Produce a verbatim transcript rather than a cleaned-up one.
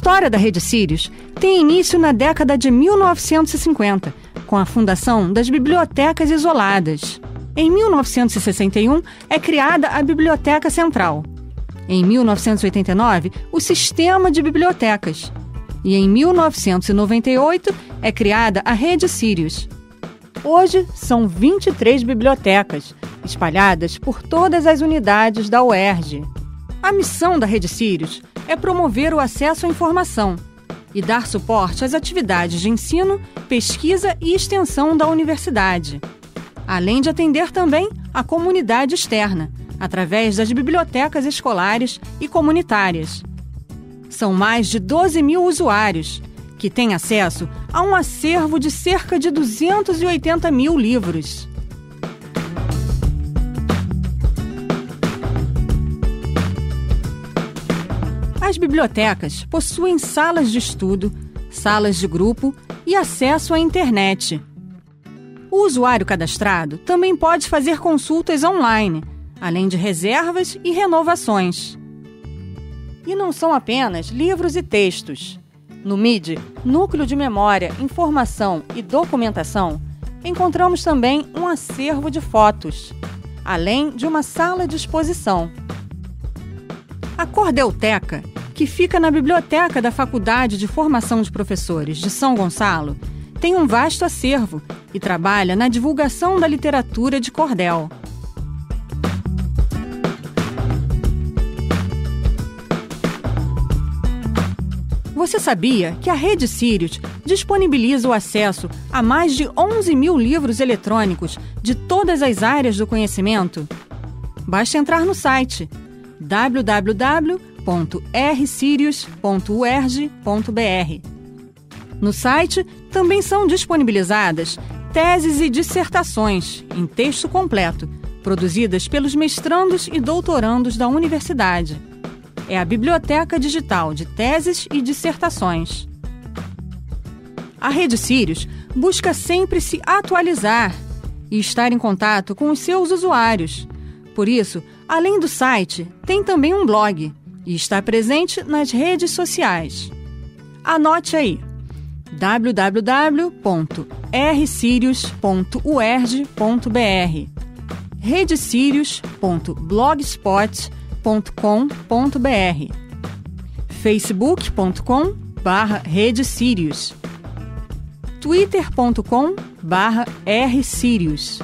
história da Rede Sirius tem início na década de mil novecentos e cinquenta, com a fundação das Bibliotecas Isoladas. Em mil novecentos e sessenta e um, é criada a Biblioteca Central. Em mil novecentos e oitenta e nove, o Sistema de Bibliotecas. E em mil novecentos e noventa e oito, é criada a Rede Sirius. Hoje, são vinte e três bibliotecas, espalhadas por todas as unidades da U E R J. A missão da Rede Sirius é promover o acesso à informação e dar suporte às atividades de ensino, pesquisa e extensão da universidade, além de atender também a comunidade externa, através das bibliotecas escolares e comunitárias. São mais de doze mil usuários, que têm acesso a um acervo de cerca de duzentos e oitenta mil livros. As bibliotecas possuem salas de estudo, salas de grupo e acesso à internet. O usuário cadastrado também pode fazer consultas online, além de reservas e renovações. E não são apenas livros e textos. No MIDE, Núcleo de Memória, Informação e Documentação, encontramos também um acervo de fotos, além de uma sala de exposição. A Cordeuteca, que fica na Biblioteca da Faculdade de Formação de Professores de São Gonçalo, tem um vasto acervo e trabalha na divulgação da literatura de cordel. Você sabia que a Rede Sirius disponibiliza o acesso a mais de onze mil livros eletrônicos de todas as áreas do conhecimento? Basta entrar no site w w w ponto r sirius ponto u e r j ponto b r. No site também são disponibilizadas teses e dissertações em texto completo, produzidas pelos mestrandos e doutorandos da universidade. É a Biblioteca Digital de Teses e Dissertações. A Rede Sirius busca sempre se atualizar e estar em contato com os seus usuários. Por isso, além do site, tem também um blog e está presente nas redes sociais. Anote aí: w w w ponto r sirius ponto u e r j ponto b r, rede sirius ponto blogspot ponto com ponto b r, facebook ponto com barra rede sirius, twitter ponto com barra r sirius,